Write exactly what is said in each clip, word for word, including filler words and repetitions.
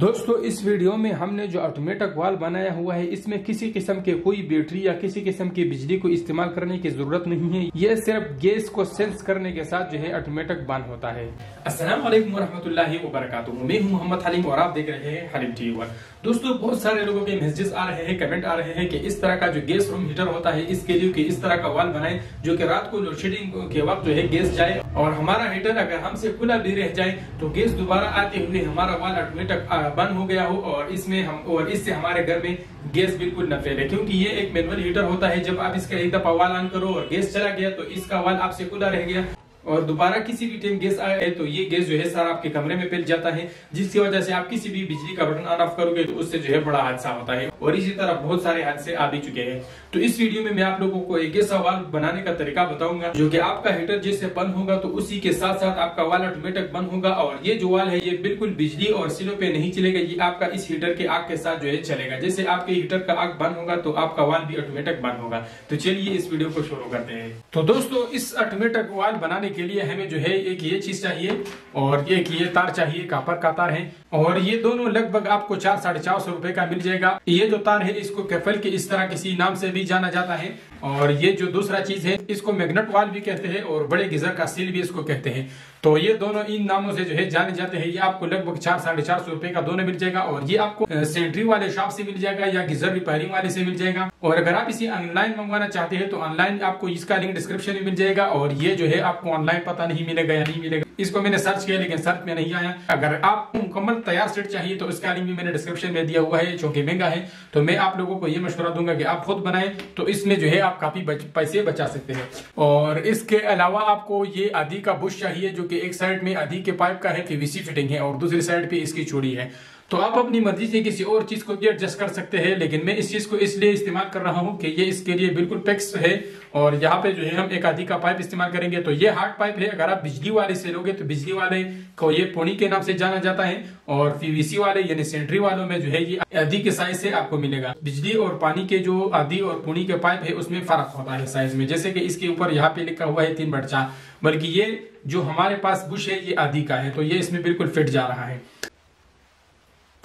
दोस्तों इस वीडियो में हमने जो ऑटोमेटिक वाल्व बनाया हुआ है इसमें किसी किस्म के कोई बैटरी या किसी किस्म की बिजली को इस्तेमाल करने की जरूरत नहीं है। ये सिर्फ गैस को सेंस करने के साथ जो है ऑटोमेटिक बंद होता है। अस्सलाम वालेकुम रहमतुल्लाहि व बरकातुहू। मैं हूं मोहम्मद हलीम और आप देख रहे हैं हलीम टीवी। दोस्तों बहुत सारे लोगों के मैसेजेस आ रहे हैं, कमेंट आ रहे हैं कि इस तरह का जो गैस रूम हीटर होता है इसके लिए कि इस तरह का वाल्व बनाए जो कि रात को लोड शेडिंग के वक्त जो है गैस जाए और हमारा हीटर अगर हमसे खुला भी रह जाए तो गैस दोबारा आते हुए हमारा वाल्व ऑटोमेटिक बंद हो गया हो और इसमें हम और इससे हमारे घर में गैस बिल्कुल न फैले, क्योंकि ये एक मैनुअल हीटर होता है। जब आप इसका एक दफा वाल्व ऑन करो और गैस चला गया तो इसका वाल्व आपसे खुला रह गया और दोबारा किसी भी टाइम गैस आए तो ये गैस जो है सारा आपके कमरे में फैल जाता है, जिसकी वजह से आप किसी भी बिजली का बटन ऑन ऑफ करोगे तो उससे जो है बड़ा हादसा होता है और इसी तरह बहुत सारे हादसे आ भी चुके हैं। तो इस वीडियो में मैं आप लोगों को एक ऐसा वाल्व बनाने का तरीका बताऊंगा जो कि आपका हीटर जैसे बंद होगा तो उसी के साथ साथ आपका वाल्व ऑटोमेटिक बंद होगा और ये जो वाल्व है ये बिल्कुल बिजली और सिलों पे नहीं चलेगा, ये आपका इस हीटर के आग के साथ जो है चलेगा। जैसे आपके हीटर का आग बंद होगा तो आपका वाल्व भी ऑटोमेटिक बंद होगा। तो चलिए इस वीडियो को शुरू करते हैं। तो दोस्तों इस ऑटोमेटिक वाल्व बनाने के लिए हमें जो है एक ये चीज चाहिए और एक ये तार चाहिए, कॉपर का तार है और ये दोनों लगभग आपको चार साढ़े चार सौ रुपए का मिल जाएगा। ये जो तार है इसको केफल के इस तरह किसी नाम से भी जाना जाता है और ये जो दूसरा चीज है इसको मैग्नेट वाल भी कहते हैं और बड़े गीजर का सील भी इसको कहते हैं। तो ये दोनों इन नामों से जो है जाने जाते हैं। ये आपको लगभग चार साढ़े चार सौ रुपए का दोनों मिल जाएगा और ये आपको सेंट्री वाले शॉप से मिल जाएगा या गीजर रिपेयरिंग वाले से मिल जाएगा। और अगर आप इसे ऑनलाइन मंगवाना चाहते हैं तो ऑनलाइन आपको इसका लिंक डिस्क्रिप्शन में मिल जाएगा और ये जो है आपको ऑनलाइन पता नहीं मिलेगा या नहीं मिलेगा, इसको मैंने सर्च किया लेकिन सर्च में नहीं आया। अगर आपको मुकम्मल तैयार सेट चाहिए तो इसका लिंक भी मैंने डिस्क्रिप्शन में दिया हुआ है, चूंकि महंगा है तो मैं आप लोगों को ये मशवरा दूंगा कि आप खुद बनाएं तो इसमें जो है आप काफी पैसे बचा सकते हैं। और इसके अलावा आपको ये आधी का बुश चाहिए जो कि एक साइड में आधी के पाइप का है, पीवीसी फिटिंग है और दूसरी साइड पे इसकी चूड़ी है। तो आप अपनी मर्जी से किसी और चीज को भी एडजस्ट कर सकते हैं, लेकिन मैं इस चीज को इसलिए इस्तेमाल कर रहा हूं कि ये इसके लिए बिल्कुल फिक्स है और यहाँ पे जो है हम एक आधी का पाइप इस्तेमाल करेंगे। तो ये हार्ड पाइप है, अगर आप बिजली वाले से लोगे तो बिजली वाले को ये पोनी के नाम से जाना जाता है और पीवीसी वाले यानी सेंट्री वालों में जो है ये आधी के साइज से आपको मिलेगा। बिजली और पानी के जो आधी और पोनी के पाइप है उसमें फर्क होता है साइज में, जैसे कि इसके ऊपर यहाँ पे लिखा हुआ है तीन बट चार, बल्कि ये जो हमारे पास बुश है ये आधी का है तो ये इसमें बिल्कुल फिट जा रहा है।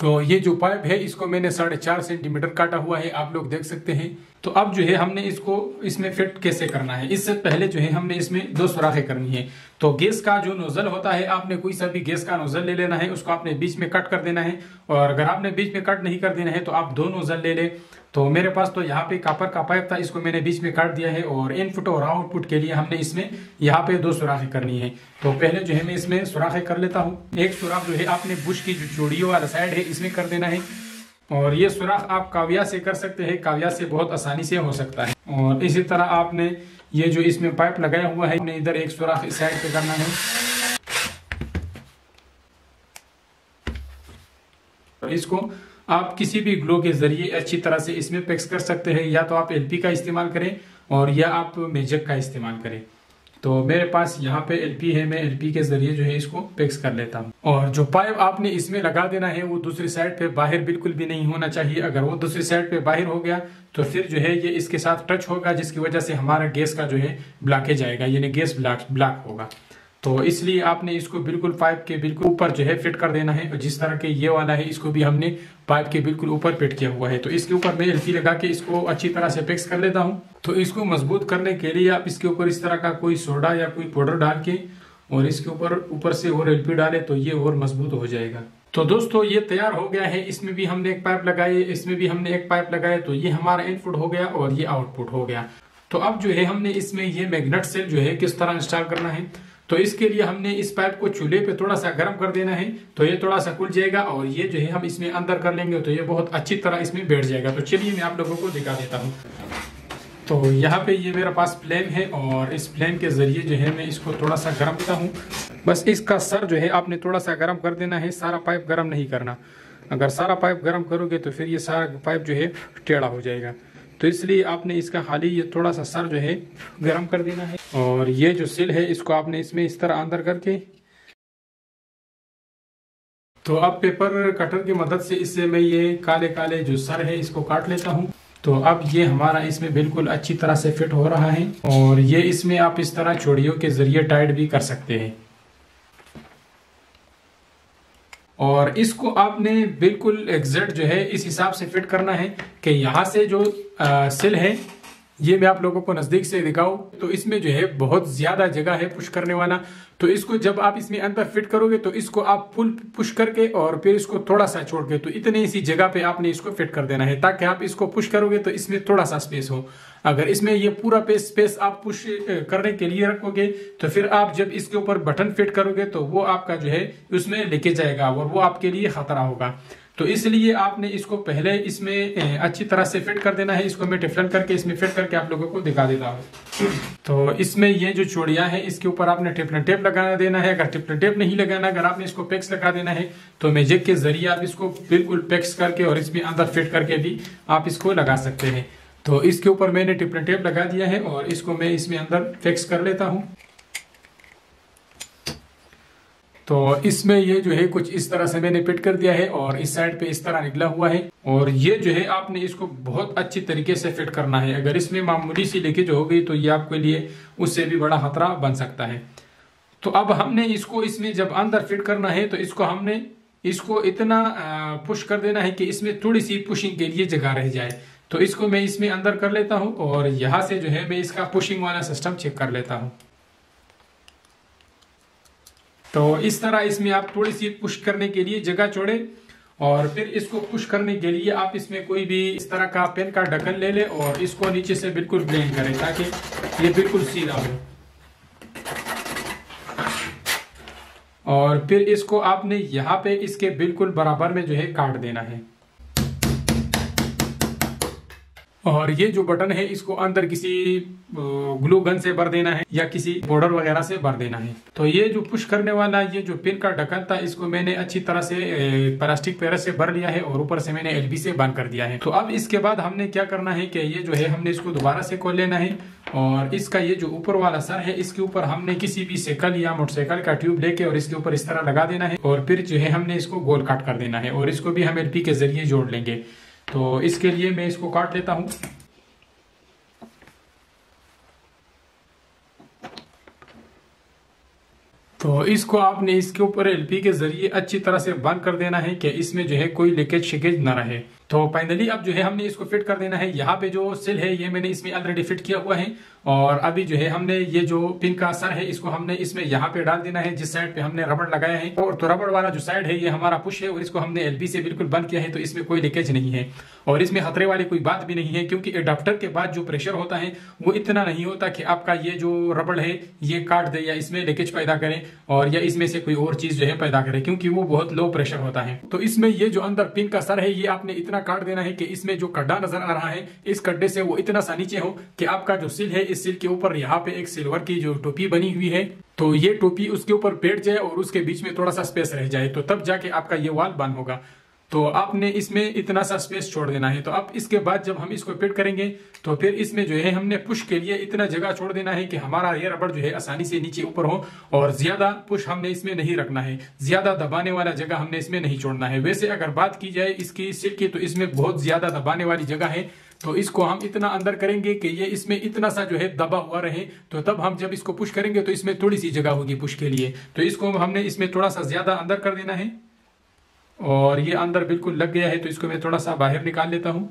तो ये जो पाइप है इसको मैंने साढ़े चार सेंटीमीटर काटा हुआ है, आप लोग देख सकते हैं। तो अब जो है हमने इसको इसमें फिट कैसे करना है, इससे पहले जो है हमने इसमें दो सुराखें करनी है। तो गैस का जो नोजल होता है आपने कोई सा भी गैस का नोजल ले लेना है, उसको आपने बीच में कट कर देना है और अगर आपने बीच में कट नहीं कर देना है तो आप दो नोजल ले लें। तो मेरे पास तो यहाँ पे कॉपर का पाइप था, इसको मैंने बीच में काट दिया है और इनपुट और आउटपुट के लिए हमने इसमें यहाँ पे दो सुराखें करनी है। तो पहले जो है मैं इसमें सुराखें कर लेता हूँ। एक सुराख जो है आपने बुश की जो चूड़ियों वाला साइड है इसमें कर देना है और ये सुराख आप काविया से कर सकते हैं, काविया से बहुत आसानी से हो सकता है। और इसी तरह आपने ये जो इसमें पाइप लगाया हुआ है आपने इधर एक सुराख इस साइड पे करना है, इसको आप किसी भी ग्लो के जरिए अच्छी तरह से इसमें फिक्स कर सकते हैं, या तो आप एलपी का इस्तेमाल करें और या आप मेजक का इस्तेमाल करें। तो मेरे पास यहाँ पे एलपी है, मैं एलपी के जरिए जो है इसको फिक्स कर लेता हूँ। और जो पाइप आपने इसमें लगा देना है वो दूसरी साइड पे बाहर बिल्कुल भी नहीं होना चाहिए, अगर वो दूसरी साइड पे बाहर हो गया तो फिर जो है ये इसके साथ टच होगा, जिसकी वजह से हमारा गैस का जो है ब्लॉकेज आएगा यानी गैस ब्लॉक ब्लॉक होगा। तो इसलिए आपने इसको बिल्कुल पाइप के बिल्कुल ऊपर जो है फिट कर देना है, और जिस तरह के ये वाला है इसको भी हमने पाइप के बिल्कुल ऊपर फिट किया हुआ है। तो इसके ऊपर मैं एलपी लगा के इसको अच्छी तरह से फिक्स कर लेता हूँ। तो इसको मजबूत करने के लिए आप इसके ऊपर इस तरह का कोई सोडा या कोई पाउडर डाल के और इसके ऊपर ऊपर से और एलपी डाले तो ये और मजबूत हो जाएगा। तो दोस्तों ये तैयार हो गया है, इसमें भी हमने एक पाइप लगाई, इसमें भी हमने एक पाइप लगाया, तो ये हमारा इनपुट हो गया और ये आउटपुट हो गया। तो अब जो है हमने इसमें ये मैग्नेट सेल जो है किस तरह इंस्टॉल करना है, तो इसके लिए हमने इस पाइप को चूल्हे पे थोड़ा सा गर्म कर देना है, तो ये थोड़ा सा खुल जाएगा और ये जो है हम इसमें अंदर कर लेंगे तो ये बहुत अच्छी तरह इसमें बैठ जाएगा। तो चलिए मैं आप लोगों को दिखा देता हूँ। तो यहाँ पे ये मेरे पास फ्लेम है और इस फ्लेम के जरिए जो है मैं इसको थोड़ा सा गर्म करता हूँ। बस इसका सर जो है आपने थोड़ा सा गर्म कर देना है, सारा पाइप गर्म नहीं करना, अगर सारा पाइप गर्म करोगे तो फिर ये सारा पाइप जो है टेढ़ा हो जाएगा। तो इसलिए आपने इसका खाली ये थोड़ा सा सर जो है गर्म कर देना है और ये जो सिल है इसको आपने इसमें इस तरह अंदर करके, तो अब पेपर कटर की मदद से इससे मैं ये काले काले जो सर है इसको काट लेता हूँ। तो अब ये हमारा इसमें बिल्कुल अच्छी तरह से फिट हो रहा है और ये इसमें आप इस तरह चूड़ियों के जरिए टाइट भी कर सकते हैं। और इसको आपने बिल्कुल एग्जैक्ट जो है इस हिसाब से फिट करना है कि यहाँ से जो आ, सिल है ये मैं आप लोगों को नज़दीक से दिखाऊं तो इसमें जो है बहुत ज़्यादा जगह है पुश करने वाला। तो इसको जब आप इसमें अंदर फिट करोगे तो इसको आप पुल पुश करके और फिर इसको थोड़ा सा छोड़ के तो इतने इसी जगह पे आपने इसको फिट कर देना है ताकि आप इसको पुश करोगे तो इसमें थोड़ा सा स्पेस हो। अगर इसमें ये पूरा स्पेस आप पुश करने के लिए रखोगे तो फिर आप जब इसके ऊपर बटन फिट करोगे तो वो आपका जो है उसमें लेके जाएगा और वो आपके लिए खतरा होगा। तो इसलिए आपने इसको पहले इसमें अच्छी तरह से फिट कर देना है। इसको मैं टिफलन करके इसमें फिट करके आप लोगों को दिखा देता हूँ। तो इसमें ये जो चूड़ियाँ हैं इसके ऊपर आपने टिफलन टेप लगाना देना है। अगर टिफलन टेप नहीं लगाना, अगर आपने इसको पैक्स लगा देना है तो मैजिक के जरिए आप इसको बिल्कुल पैक्स करके और इसमें अंदर फिट करके भी आप इसको लगा सकते हैं। तो इसके ऊपर मैंने टिफलन टेप लगा दिया है और इसको मैं इसमें अंदर फिक्स कर लेता हूँ। तो इसमें ये जो है कुछ इस तरह से मैंने फिट कर दिया है और इस साइड पे इस तरह निकला हुआ है। और ये जो है आपने इसको बहुत अच्छी तरीके से फिट करना है। अगर इसमें मामूली सी लीकेज हो गई तो ये आपके लिए उससे भी बड़ा खतरा बन सकता है। तो अब हमने इसको इसमें जब अंदर फिट करना है तो इसको हमने इसको इतना पुश कर देना है कि इसमें थोड़ी सी पुशिंग के लिए जगह रह जाए। तो इसको मैं इसमें अंदर कर लेता हूँ और यहाँ से जो है मैं इसका पुशिंग वाला सिस्टम चेक कर लेता हूँ। तो इस तरह इसमें आप थोड़ी सी पुश करने के लिए जगह छोड़े और फिर इसको पुश करने के लिए आप इसमें कोई भी इस तरह का पेन का ढक्कन ले ले और इसको नीचे से बिल्कुल ब्लेंड करें ताकि ये बिल्कुल सीधा हो। और फिर इसको आपने यहाँ पे इसके बिल्कुल बराबर में जो है काट देना है। और ये जो बटन है इसको अंदर किसी ग्लू गन से भर देना है या किसी बॉर्डर वगैरह से भर देना है। तो ये जो पुश करने वाला ये जो पिन का ढक्कन था इसको मैंने अच्छी तरह से प्लास्टिक पैरस से भर लिया है और ऊपर से मैंने एलबी से बंद कर दिया है। तो अब इसके बाद हमने क्या करना है कि ये जो है हमने इसको दोबारा से खोल लेना है और इसका ये जो ऊपर वाला सर है इसके ऊपर हमने किसी भी साइकिल या मोटरसाइकिल का ट्यूब लेके और इसके ऊपर इस तरह लगा देना है और फिर जो है हमने इसको गोल काट कर देना है और इसको भी हम एलबी के जरिए जोड़ लेंगे। तो इसके लिए मैं इसको काट लेता हूँ। तो इसको आपने इसके ऊपर एलपी के जरिए अच्छी तरह से बंद कर देना है कि इसमें जो है कोई लीकेज शिकेज ना रहे। तो फाइनली अब जो है हमने इसको फिट कर देना है। यहाँ पे जो सिल है ये मैंने इसमें ऑलरेडी फिट किया हुआ है और अभी जो है हमने ये जो पिन का सर है इसको हमने इसमें यहाँ पे डाल देना है जिस साइड पे हमने रबड़ लगाया है। और तो रबड़ वाला जो साइड है ये हमारा पुश है और इसको हमने एलबी से बिल्कुल बंद किया है तो इसमें कोई लीकेज नहीं है और इसमें खतरे वाली कोई बात भी नहीं है क्योंकि एडाप्टर के बाद जो प्रेशर होता है वो इतना नहीं होता कि आपका ये जो रबड़ है ये काट दे या इसमें लीकेज पैदा करे और या इसमें से कोई और चीज जो है पैदा करे क्योंकि वो बहुत लो प्रेशर होता है। तो इसमें ये जो अंदर पिन का सर है ये आपने इतना काट देना है कि इसमें जो गड्ढा नजर आ रहा है इस गड्ढे से वो इतना सा नीचे हो कि आपका जो सिल है इस सिल के ऊपर यहाँ पे एक सिल्वर की जो टोपी बनी हुई है तो ये टोपी उसके ऊपर बैठ जाए और उसके बीच में थोड़ा सा स्पेस रह जाए तो तब जाके आपका ये वाल बंद होगा। तो आपने इसमें इतना सा स्पेस छोड़ देना है। तो अब इसके बाद जब हम इसको फिट करेंगे तो फिर इसमें जो है हमने पुश के लिए इतना जगह छोड़ देना है कि हमारा ये रबड़ जो है आसानी से नीचे ऊपर हो और ज्यादा पुश हमने इसमें नहीं रखना है, ज्यादा दबाने वाला जगह हमने इसमें नहीं छोड़ना है। वैसे अगर बात की जाए इसकी सिल की तो इसमें बहुत ज्यादा दबाने वाली जगह है तो इसको हम इतना अंदर करेंगे कि ये इसमें इतना सा जो है दबा हुआ रहे तो तब हम जब इसको पुश करेंगे तो इसमें थोड़ी सी जगह होगी पुश के लिए। तो इसको हमने इसमें थोड़ा सा ज्यादा अंदर कर देना है और ये अंदर बिल्कुल लग गया है तो इसको मैं थोड़ा सा बाहर निकाल लेता हूँ।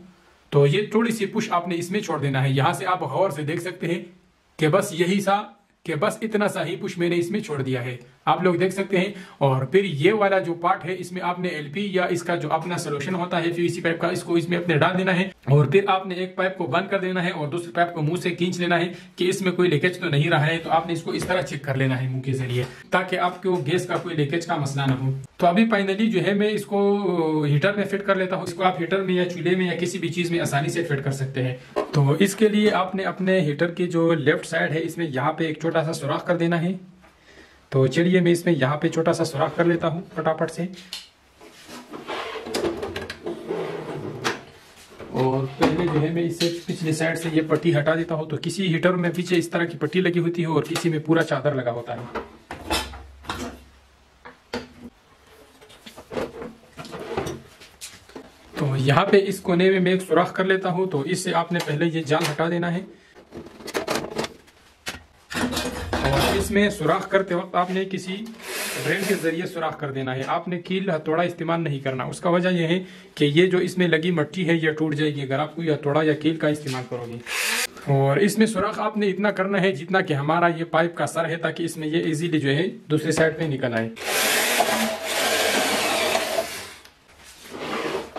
तो ये थोड़ी सी पुश आपने इसमें छोड़ देना है। यहाँ से आप गौर से देख सकते हैं कि बस यही सा कि बस इतना सा ही पुश मैंने इसमें छोड़ दिया है, आप लोग देख सकते हैं। और फिर ये वाला जो पार्ट है इसमें आपने एलपी या इसका जो अपना सोल्यूशन होता है पीवीसी पाइप का इसको इसमें अपने डाल देना है और फिर आपने एक पाइप को बंद कर देना है और दूसरे पाइप को मुंह से खींच लेना है कि इसमें कोई लीकेज तो नहीं रहा है। तो आपने इसको इस तरह चेक कर लेना है मुंह के जरिए ताकि आपको गैस का कोई लीकेज का मसला ना हो। तो अभी फाइनली जो है मैं इसको हीटर में फिट कर लेता हूँ। इसको आप हीटर में या चूल्हे में या किसी भी चीज में आसानी से फिट कर सकते हैं। तो इसके लिए आपने अपने हीटर की जो लेफ्ट साइड है इसमें यहाँ पे एक छोटा सा सुराख कर देना है। तो चलिए मैं इसमें यहाँ पे छोटा सा सुराख कर लेता हूँ फटाफट से और पहले जो है मैं इससे पिछली साइड से ये पट्टी हटा देता हूँ। तो किसी हीटर में पीछे इस तरह की पट्टी लगी होती है और किसी में पूरा चादर लगा होता है। तो यहाँ पे इस कोने में मैं एक सुराख कर लेता हूँ। तो इससे आपने पहले ये जाल हटा देना है और इसमें सुराख करते वक्त आपने किसी ड्रिल के ज़रिए सुराख कर देना है, आपने कील हथौड़ा इस्तेमाल नहीं करना। उसका वजह यह है कि ये जो इसमें लगी मट्टी है ये टूट जाएगी अगर आप कोई हथौड़ा या कील का इस्तेमाल करोगे। और इसमें सुराख आपने इतना करना है जितना कि हमारा ये पाइप का सर है, ताकि इसमें ये इजीली जो है दूसरी साइड पे निकल आए।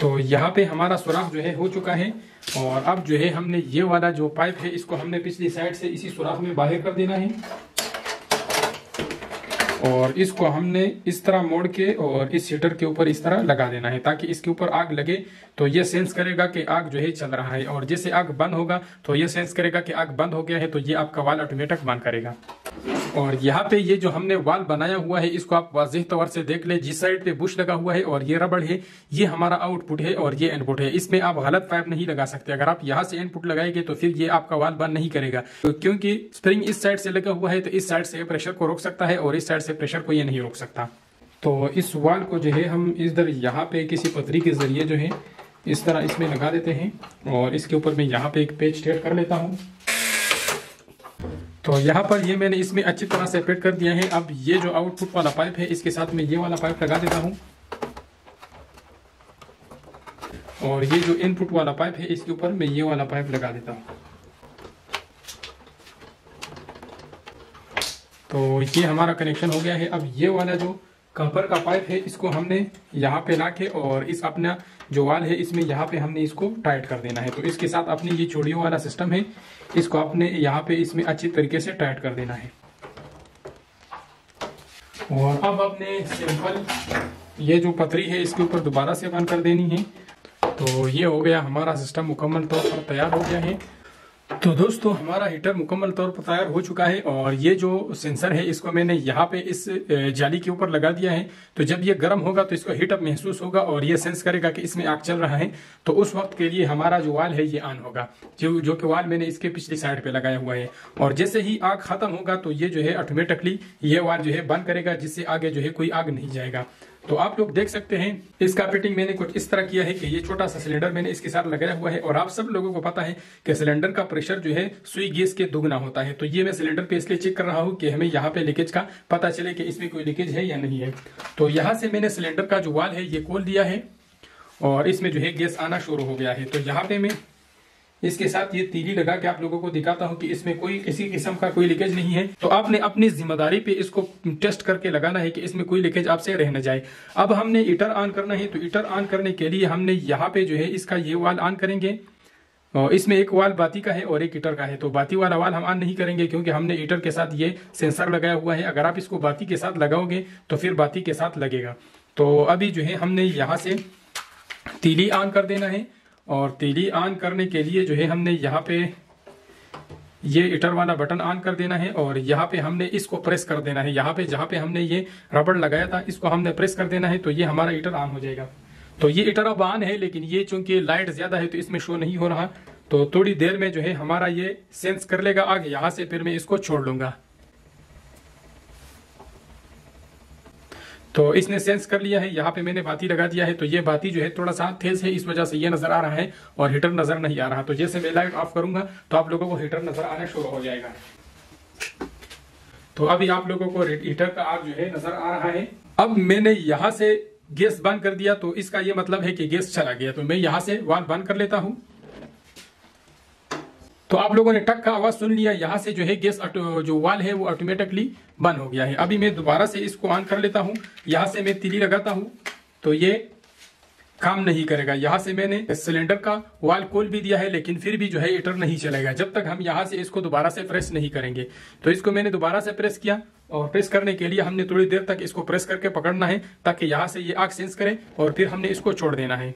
तो यहाँ पे हमारा सुराख जो है हो चुका है, और अब जो है हमने ये वाला जो पाइप है इसको हमने पिछली साइड से इसी सुराख में बाहर कर देना है, और इसको हमने इस तरह मोड़ के और इस हीटर के ऊपर इस तरह लगा देना है, ताकि इसके ऊपर आग लगे तो ये सेंस करेगा कि आग जो है चल रहा है, और जैसे आग बंद होगा तो ये सेंस करेगा कि आग बंद हो गया है, तो ये आपका वाल ऑटोमेटिक बंद करेगा। और यहाँ पे ये जो हमने वाल बनाया हुआ है इसको आप वाज़ेह तौर से देख ले, जिस साइड पे बुश लगा हुआ है और ये रबड़ है, ये हमारा आउटपुट है और ये इनपुट है। इसमें आप गलत पाइप नहीं लगा सकते, अगर आप यहाँ से इनपुट लगाएंगे तो फिर ये आपका वाल बंद नहीं करेगा, तो क्योंकि स्प्रिंग इस साइड से लगा हुआ है तो इस साइड से प्रेशर को रोक सकता है और इस साइड से प्रेशर को ये नहीं रोक सकता। तो इस वाल को जो है हम इधर यहाँ पे किसी पतरी के जरिए जो है इस तरह इसमें लगा देते हैं, और इसके ऊपर मैं यहाँ पे एक पेच स्ट्रेट कर लेता हूँ। तो यहाँ पर ये मैंने इसमें अच्छी तरह से फिट कर दिया है। अब ये जो आउटपुट वाला पाइप है इसके साथ में ये वाला पाइप लगा देता हूँ, और ये जो इनपुट वाला पाइप है इसके ऊपर मैं ये वाला पाइप लगा देता हूँ। तो ये हमारा कनेक्शन हो गया है। अब ये वाला जो कॉपर का पाइप है इसको हमने यहाँ पे लाके और इस अपना जो वाल है इसमें यहाँ पे हमने इसको टाइट कर देना है। तो इसके साथ अपने ये चूड़ियों वाला सिस्टम है, इसको आपने यहाँ पे इसमें अच्छी तरीके से टाइट कर देना है। और अब अपने सिंपल ये जो पतरी है इसके ऊपर दोबारा से बंद कर देनी है। तो ये हो गया हमारा सिस्टम मुकम्मल तौर पर तैयार हो गया है। तो दोस्तों हमारा हीटर मुकम्मल तौर पर तैयार हो चुका है, और ये जो सेंसर है इसको मैंने यहाँ पे इस जाली के ऊपर लगा दिया है। तो जब ये गर्म होगा तो इसको हीटअप महसूस होगा और ये सेंस करेगा कि इसमें आग चल रहा है, तो उस वक्त के लिए हमारा जो वाल है ये ऑन होगा, जो जो कि वाल मैंने इसके पिछली साइड पे लगाया हुआ है। और जैसे ही आग खत्म होगा तो ये जो है ऑटोमेटिकली ये वाल जो है बंद करेगा, जिससे आगे जो है कोई आग नहीं जाएगा। तो आप लोग देख सकते हैं इसका फिटिंग मैंने कुछ इस तरह किया है कि ये छोटा सा सिलेंडर मैंने इसके साथ लगाया हुआ है, और आप सब लोगों को पता है कि सिलेंडर का प्रेशर जो है सुई गैस के दुगना होता है। तो ये मैं सिलेंडर पे इसलिए चेक कर रहा हूँ कि हमें यहाँ पे लीकेज का पता चले कि इसमें कोई लीकेज है या नहीं है। तो यहाँ से मैंने सिलेंडर का जो वाल है ये खोल दिया है, और इसमें जो है गैस आना शुरू हो गया है। तो यहाँ पे मैं इसके साथ ये तीली लगा के आप लोगों को दिखाता हूँ कि इसमें कोई किसी किस्म का कोई लीकेज नहीं है। तो आपने अपनी जिम्मेदारी पे इसको टेस्ट करके लगाना है कि इसमें कोई लीकेज आपसे रह न जाए। अब हमने हीटर ऑन करना है, तो हीटर ऑन करने के लिए हमने यहाँ पे जो है इसका ये वाल ऑन करेंगे, और इसमें एक वाल बाती का है और एक हीटर का है। तो बाती वाला वाल हम ऑन नहीं करेंगे क्योंकि हमने हीटर के साथ ये सेंसर लगाया हुआ है, अगर आप इसको बाती के साथ लगाओगे तो फिर बाती के साथ लगेगा। तो अभी जो है हमने यहाँ से तीली ऑन कर देना है, और तीली ऑन करने के लिए जो है हमने यहाँ पे ये हीटर वाला बटन ऑन कर देना है, और यहाँ पे हमने इसको प्रेस कर देना है। यहाँ पे जहाँ पे हमने ये रबड़ लगाया था इसको हमने प्रेस कर देना है, तो ये हमारा हीटर ऑन हो जाएगा। तो ये हीटर अब ऑन है, लेकिन ये चूंकि लाइट ज़्यादा है तो इसमें शो नहीं हो रहा। तो थोड़ी देर में जो है हमारा ये सेंस कर लेगा आग, यहाँ से फिर मैं इसको छोड़ लूँगा। तो इसने सेंस कर लिया है, यहाँ पे मैंने बाती लगा दिया है। तो ये बाती जो है थोड़ा सा तेज है, इस वजह से ये नजर आ रहा है और हीटर नजर नहीं आ रहा। तो जैसे मैं लाइट ऑफ करूंगा तो आप लोगों को हीटर नजर आना शुरू हो जाएगा। तो अभी आप लोगों को हीटर का आग जो है नजर आ रहा है। अब मैंने यहाँ से गैस बंद कर दिया, तो इसका ये मतलब है कि गैस चला गया। तो मैं यहाँ से वाल्व बंद कर लेता हूँ। तो आप लोगों ने टक का आवाज सुन लिया, यहाँ से जो है गैस जो वाल है वो ऑटोमेटिकली बंद हो गया है। अभी मैं दोबारा से इसको ऑन कर लेता हूँ, यहाँ से मैं तीली लगाता हूँ तो ये काम नहीं करेगा। यहाँ से मैंने सिलेंडर का वाल खोल भी दिया है, लेकिन फिर भी जो है हीटर नहीं चलेगा जब तक हम यहाँ से इसको दोबारा से प्रेस नहीं करेंगे। तो इसको मैंने दोबारा से प्रेस किया, और प्रेस करने के लिए हमने थोड़ी देर तक इसको प्रेस करके पकड़ना है ताकि यहाँ से ये आग सेंस करे, और फिर हमने इसको छोड़ देना है।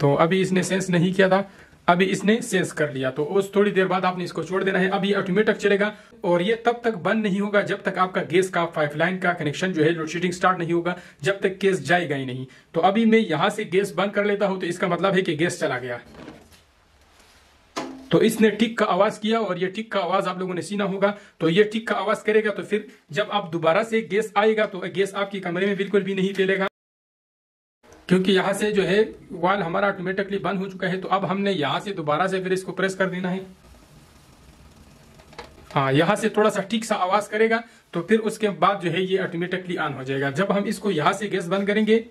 तो अभी इसने सेंस नहीं किया था, अभी इसने सेंस कर लिया। तो उस थोड़ी देर बाद आपने इसको छोड़ देना है। अभी ऑटोमेटिक चलेगा, और ये तब तक बंद नहीं होगा जब तक आपका गैस का पाइपलाइन का कनेक्शन जो है लोडशेडिंग स्टार्ट नहीं होगा, जब तक गैस जाएगा ही नहीं। तो अभी मैं यहाँ से गैस बंद कर लेता हूँ, तो इसका मतलब है कि गैस चला गया। तो इसने टिक का आवाज किया, और ये टिक का आवाज आप लोगों ने सुना होगा। तो ये टिक का आवाज करेगा, तो फिर जब आप दोबारा से गैस आएगा तो गैस आपके कमरे में बिल्कुल भी नहीं फैलेगा, क्योंकि यहाँ से जो है वाल हमारा ऑटोमेटिकली बंद हो चुका है। तो अब हमने यहाँ से दोबारा से फिर इसको प्रेस कर देना है, हाँ, यहाँ से थोड़ा सा ठीक सा आवाज करेगा तो फिर उसके बाद जो है ये ऑटोमेटिकली ऑन हो जाएगा। जब हम इसको यहाँ से गैस बंद करेंगे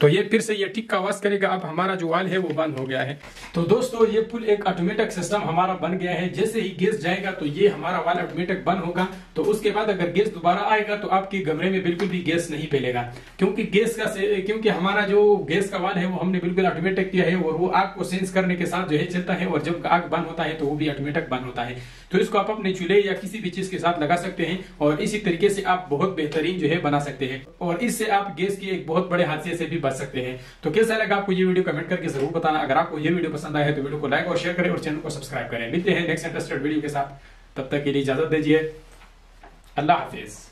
तो ये फिर से ये टिक का आवाज करेगा। अब हमारा जो वाल है वो बंद हो गया है। तो दोस्तों ये फुल एक ऑटोमेटिक सिस्टम हमारा बन गया है। जैसे ही गैस जाएगा तो ये हमारा वाल ऑटोमेटिक बंद होगा। तो उसके बाद अगर गैस दोबारा आएगा तो आपके कमरे में बिल्कुल भी गैस नहीं फैलेगा, क्योंकि गैस का क्योंकि हमारा जो गैस का वाल है वो हमने बिल्कुल ऑटोमेटिक किया है और वो आग को सेंस करने के साथ जो है चलता है, और जब आग बंद होता है तो वो भी ऑटोमेटिक बंद होता है। तो इसको आप अपने चूल्हे या किसी भी चीज के साथ लगा सकते हैं और इसी तरीके से आप बहुत बेहतरीन जो है बना सकते हैं और इससे आप गैस के एक बहुत बड़े हादसे से भी बच सकते हैं। तो कैसा लगा आपको ये वीडियो कमेंट करके जरूर बताना। अगर आपको ये वीडियो पसंद आया है तो वीडियो को लाइक और शेयर करें और चैनल को सब्सक्राइब करें। मिलते हैं नेक्स्ट इंटरेस्टेड वीडियो के साथ, तब तक के लिए इजाजत दीजिए। अल्लाह हाफिज।